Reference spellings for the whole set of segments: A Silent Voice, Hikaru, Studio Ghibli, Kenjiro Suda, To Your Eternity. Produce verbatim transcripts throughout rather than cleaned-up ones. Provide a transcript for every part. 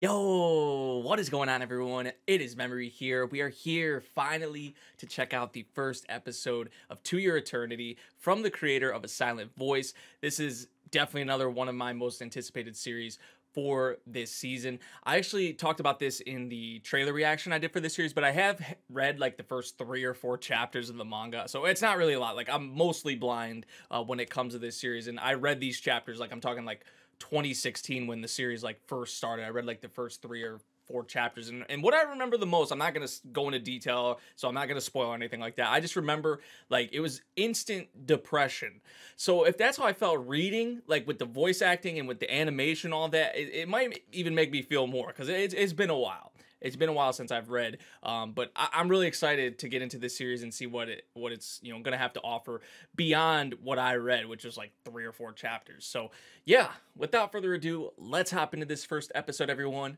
Yo, what is going on, everyone? It is Memory here. We are here finally to check out the first episode of To Your Eternity from the creator of A Silent Voice. This is definitely another one of my most anticipated series for this season. I actually talked about this in the trailer reaction I did for this series, but I have read like the first three or four chapters of the manga, so it's not really a lot. Like, I'm mostly blind uh, when it comes to this series, and I read these chapters, like, I'm talking like twenty sixteen when the series like first started. I read like the first three or four chapters, and, and what I remember the most, I'm not going to go into detail, so I'm not going to spoil anything like that. I just remember, like, it was instant depression. So if that's how I felt reading, like with the voice acting and with the animation, all that, it, it might even make me feel more, because it, it's been a while. It's been a while since I've read, um, but I I'm really excited to get into this series and see what it what it's you know gonna have to offer beyond what I read, which is like three or four chapters. So yeah, without further ado, let's hop into this first episode, everyone.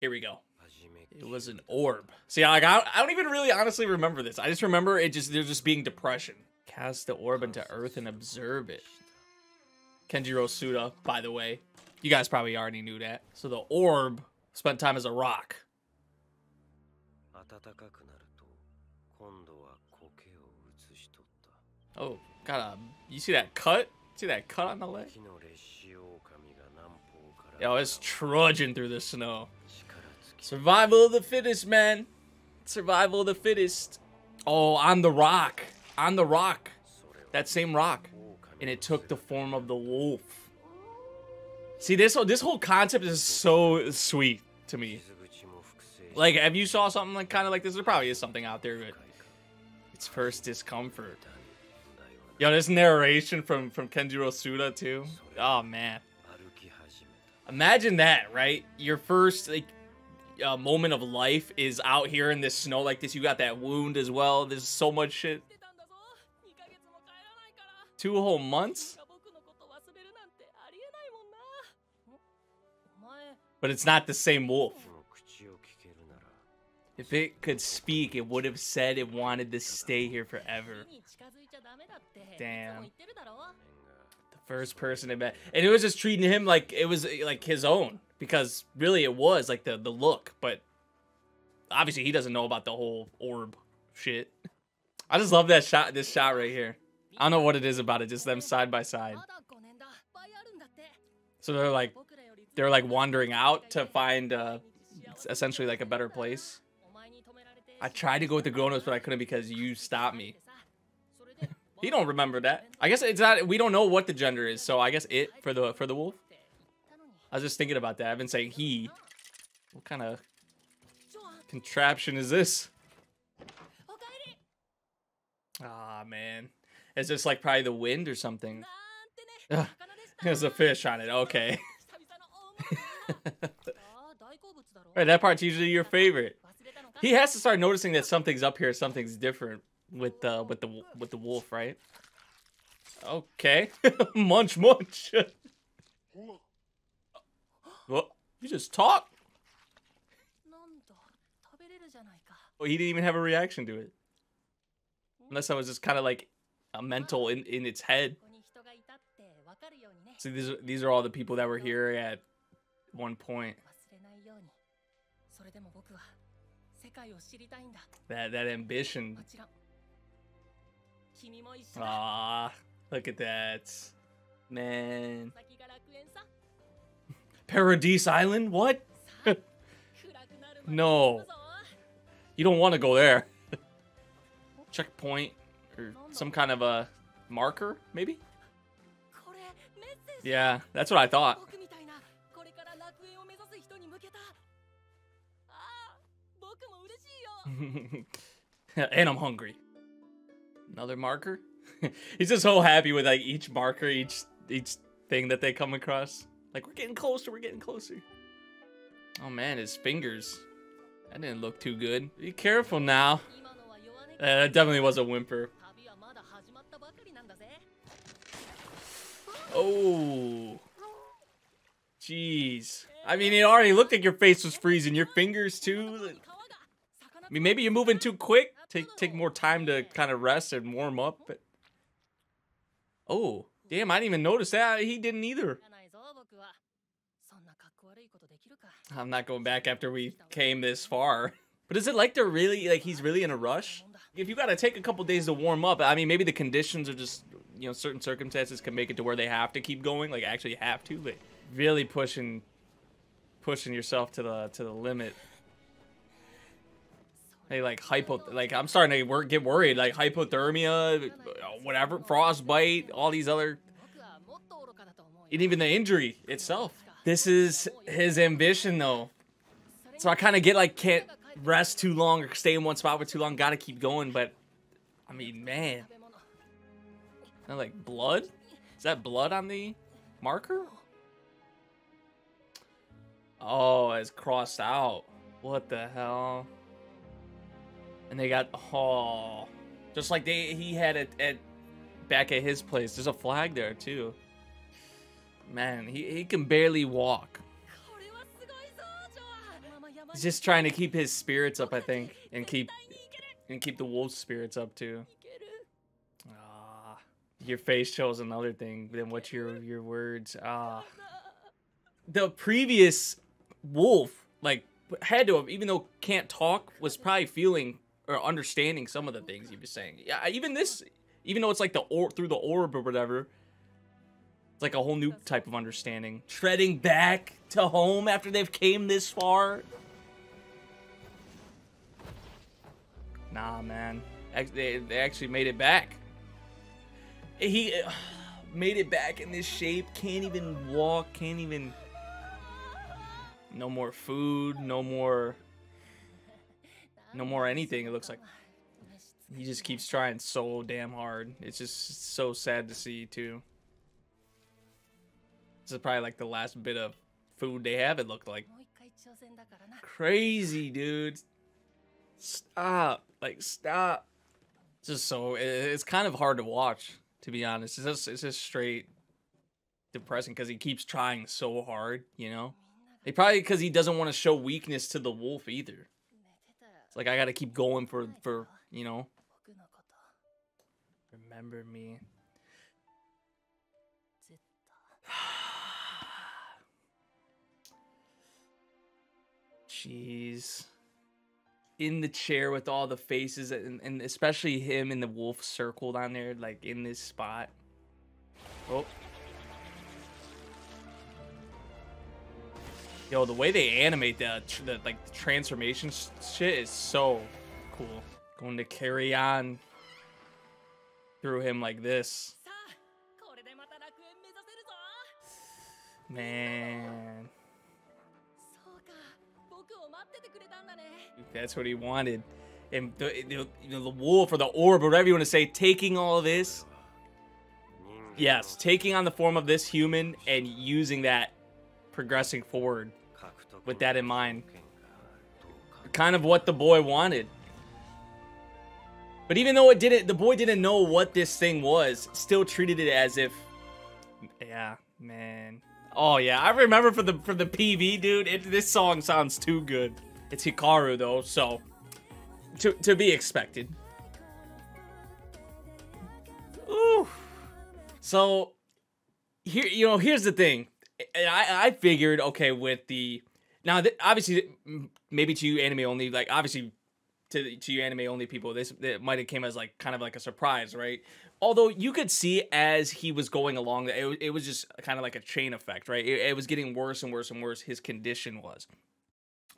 Here we go. It was an orb. See, like, I I don't even really honestly remember this. I just remember it just there just being depression. Cast the orb into Earth and observe it. Kenjiro Suda, by the way, you guys probably already knew that. So the orb spent time as a rock. Oh, got a. You see that cut? See that cut on the leg? Yo, it's trudging through the snow. Survival of the fittest, man. Survival of the fittest. Oh, on the rock. On the rock. That same rock. And it took the form of the wolf. See, this, this whole concept is so sweet to me. Like, have you saw something like kind of like this? There probably is something out there, but it's first discomfort. Yo, this narration from from Kenjiro Suda too. Oh man, imagine that, right? Your first like uh, moment of life is out here in this snow like this. You got that wound as well. There's so much shit. Two whole months. But it's not the same wolf. If it could speak, it would have said it wanted to stay here forever. Damn. The first person it met. And it was just treating him like it was like his own. Because really it was like the, the look. But obviously he doesn't know about the whole orb shit. I just love that shot, this shot right here. I don't know what it is about it. Just them side by side. So they're like, they're like wandering out to find uh, essentially like a better place. I tried to go with the grown-ups, but I couldn't because you stopped me. He don't remember that. I guess it's not. We don't know what the gender is, so I guess it for the for the wolf. I was just thinking about that. I've been saying he. What kind of contraption is this? Ah man, is this like probably the wind or something? Ugh. There's a fish on it. Okay. Right, that part's usually your favorite. He has to start noticing that something's up here, something's different with the uh, with the with the wolf, right? Okay, munch munch. Well, you just talk. Oh, he didn't even have a reaction to it, unless I was just kind of like a mental in in its head. So these are, these are all the people that were here at one point. That that ambition. Ah, look at that, man. Paradise Island? What? No, you don't want to go there. Checkpoint or some kind of a marker, maybe? Yeah, that's what I thought. And I'm hungry. Another marker. He's just so happy with like each marker, each each thing that they come across. Like, we're getting closer, we're getting closer. Oh man, his fingers. That didn't look too good. Be careful now. That uh, definitely was a whimper. Oh. Jeez. I mean, it already looked like your face was freezing. Your fingers too. I mean, maybe you're moving too quick. Take take more time to kind of rest and warm up. But... oh, damn, I didn't even notice that. He didn't either. I'm not going back after we came this far. But is it like they're really, like he's really in a rush? If you gotta take a couple days to warm up, I mean, maybe the conditions are just, you know, certain circumstances can make it to where they have to keep going, like actually have to, but really pushing, pushing yourself to the, to the limit. Hey, like hypo, like I'm starting to wor get worried, like hypothermia, whatever, frostbite, all these other, and even the injury itself. This is his ambition though. So I kind of get like, can't rest too long or stay in one spot for too long, gotta keep going, but I mean, man. Kinda like blood? Is that blood on the marker? Oh, it's crossed out. What the hell? And they got, oh, just like they he had it at back at his place. There's a flag there too. Man, he, he can barely walk. He's just trying to keep his spirits up, I think, and keep and keep the wolf's spirits up too. Ah, your face shows another thing than what your your words. Ah, the previous wolf like had to have, even though can't talk, was probably feeling or understanding some of the things he was saying. Yeah, even this, even though it's like the or through the orb or whatever. It's like a whole new type of understanding. Treading back to home after they've came this far. Nah, man. They actually made it back. He made it back in this shape. Can't even walk. Can't even... No more food. No more... No more anything, it looks like. He just keeps trying so damn hard. It's just so sad to see, too. This is probably like the last bit of food they have, it looked like. Crazy, dude. Stop. Like, stop. It's just so, it's kind of hard to watch, to be honest. It's just, it's just straight depressing because he keeps trying so hard, you know? He probably, because he doesn't want to show weakness to the wolf either. It's like, I got to keep going for, for, you know? Remember me. Jeez. In the chair with all the faces, and, and especially him and the wolf circled on there, like in this spot. Oh. Yo, the way they animate the, the like the transformation sh shit is so cool. Going to carry on through him like this. Man. That's what he wanted. And the, the, you know, the wolf or the orb, or whatever you want to say, taking all of this. Yes, taking on the form of this human and using that, progressing forward with that in mind. Kind of what the boy wanted. But even though it didn't, the boy didn't know what this thing was, still treated it as if, yeah, man. Oh yeah, I remember for the for the P V, dude. It, this song sounds too good. It's Hikaru though, so to to be expected. Ooh. So here, you know, here's the thing. I I figured, okay, with the now th obviously maybe to you anime only, like obviously to to you anime only people, this it might have came as like kind of like a surprise, right? Although you could see as he was going along, it, it was just kind of like a chain effect, right? It, it was getting worse and worse and worse, his condition was.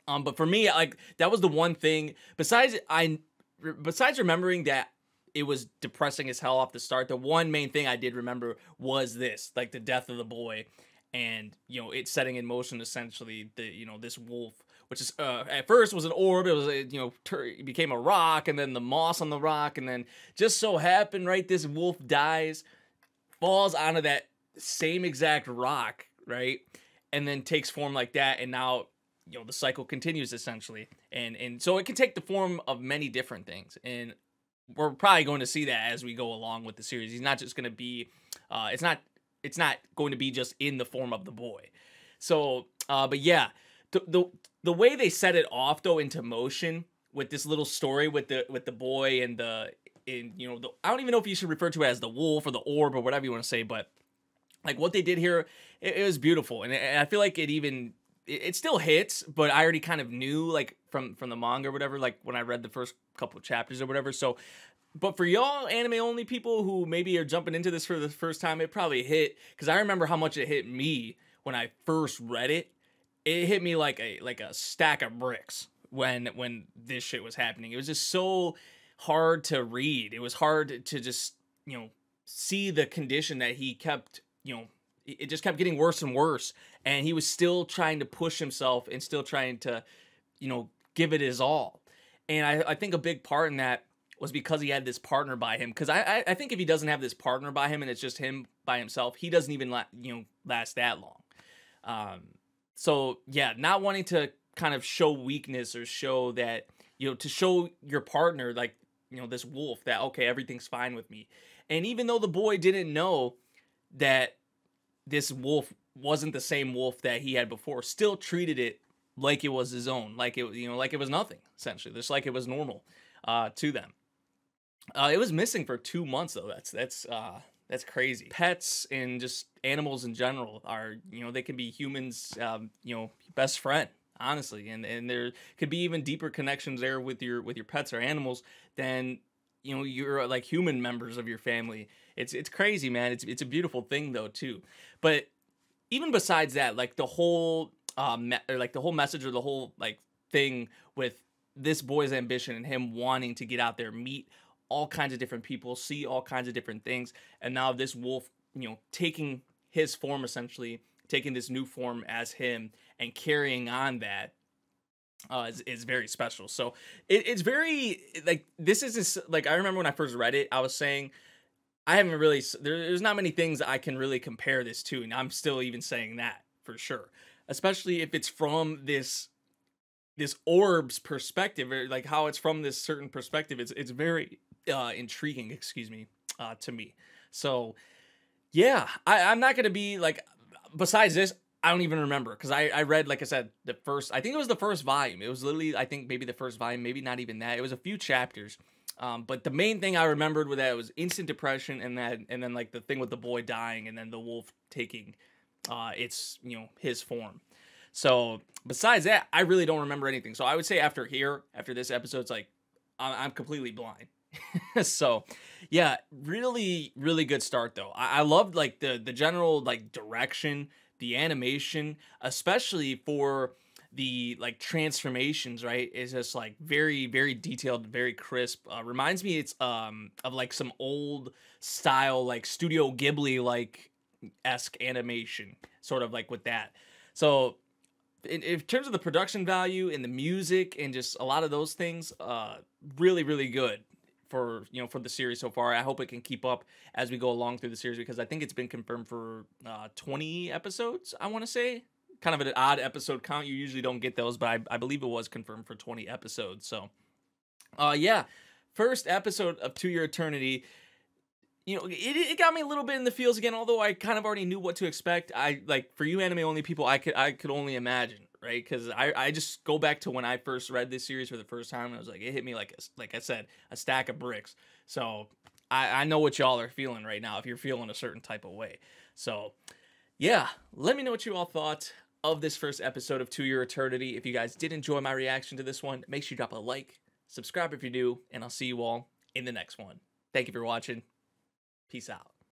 Um, but for me, like, that was the one thing, besides I, besides remembering that it was depressing as hell off the start, the one main thing I did remember was this, like the death of the boy and, you know, it setting in motion essentially the, you know, this wolf, which is, uh, at first was an orb, it was, a, you know, tur it became a rock, and then the moss on the rock, and then just so happened, right, this wolf dies, falls onto that same exact rock, right, and then takes form like that, and now, you know, the cycle continues, essentially, and, and so it can take the form of many different things, and we're probably going to see that as we go along with the series. He's not just going to be, uh, it's not, it's not going to be just in the form of the boy, so, uh, but yeah, the, the, the way they set it off though into motion with this little story with the with the boy and the in you know the, I don't even know if you should refer to it as the wolf or the orb or whatever you want to say, but like what they did here, it, it was beautiful, and, it, and I feel like it even it still hits, but I already kind of knew, like, from, from the manga or whatever, like, when I read the first couple chapters or whatever. So, but for y'all anime-only people who maybe are jumping into this for the first time, it probably hit, because I remember how much it hit me when I first read it. It hit me like a like a stack of bricks when when this shit was happening. It was just so hard to read. It was hard to just, you know, see the condition that he kept, you know, it just kept getting worse and worse, and he was still trying to push himself and still trying to, you know, give it his all. And I, I think a big part in that was because he had this partner by him. Because I, I think if he doesn't have this partner by him and it's just him by himself, he doesn't even, la you know, last that long. Um, so, yeah, not wanting to kind of show weakness or show that, you know, to show your partner, like, you know, this wolf that, okay, everything's fine with me. And even though the boy didn't know that this wolf wasn't the same wolf that he had before, still treated it like it was his own, like it, you know, like it was nothing, essentially, just like it was normal uh, to them. Uh, it was missing for two months though. That's that's uh, that's crazy. Pets and just animals in general are, you know, they can be humans, um, you know, best friend, honestly, and and there could be even deeper connections there with your with your pets or animals than, you know, you're like human members of your family. It's it's crazy, man. It's it's a beautiful thing though too. But even besides that, like the whole um, or like the whole message or the whole like thing with this boy's ambition and him wanting to get out there, meet all kinds of different people, see all kinds of different things, and now this wolf, you know, taking his form essentially, taking this new form as him and carrying on that. Uh, is, is very special. So it, it's very like this is this, like I remember when I first read it, I was saying I haven't really there, there's not many things I can really compare this to, and I'm still even saying that for sure, especially if it's from this this orb's perspective, or like how it's from this certain perspective. It's it's very uh, intriguing, excuse me, uh, to me. So yeah, I, I'm not gonna be like besides this. I don't even remember because I, I read, like I said, the first, I think it was the first volume. It was literally, I think maybe the first volume, maybe not even that. It was a few chapters. Um, but the main thing I remembered was that it was instant depression, and that, and then like the thing with the boy dying, and then the wolf taking uh, its, you know, his form. So besides that, I really don't remember anything. So I would say after here, after this episode, it's like, I'm, I'm completely blind. So yeah, really, really good start though. I, I loved like the, the general like direction, the animation, especially for the like transformations, right? It's just like very, very detailed, very crisp. Uh, reminds me, it's um of like some old style, like Studio Ghibli, like esque animation, sort of like with that. So, in, in terms of the production value and the music and just a lot of those things, uh, really, really good for, you know, for the series so far. I hope it can keep up as we go along through the series, because I think it's been confirmed for uh, twenty episodes, I want to say. Kind of an odd episode count. You usually don't get those, but I, I believe it was confirmed for twenty episodes. So, uh, yeah, first episode of To Your Eternity. You know, it, it got me a little bit in the feels again, although I kind of already knew what to expect. I like for you anime-only people, I could I could only imagine, right? Because I, I just go back to when I first read this series for the first time, and I was like, it hit me like a, like I said, a stack of bricks. So I, I know what y'all are feeling right now if you're feeling a certain type of way. So yeah, let me know what you all thought of this first episode of To Your Eternity. If you guys did enjoy my reaction to this one, make sure you drop a like, subscribe if you do, and I'll see you all in the next one. Thank you for watching. Peace out.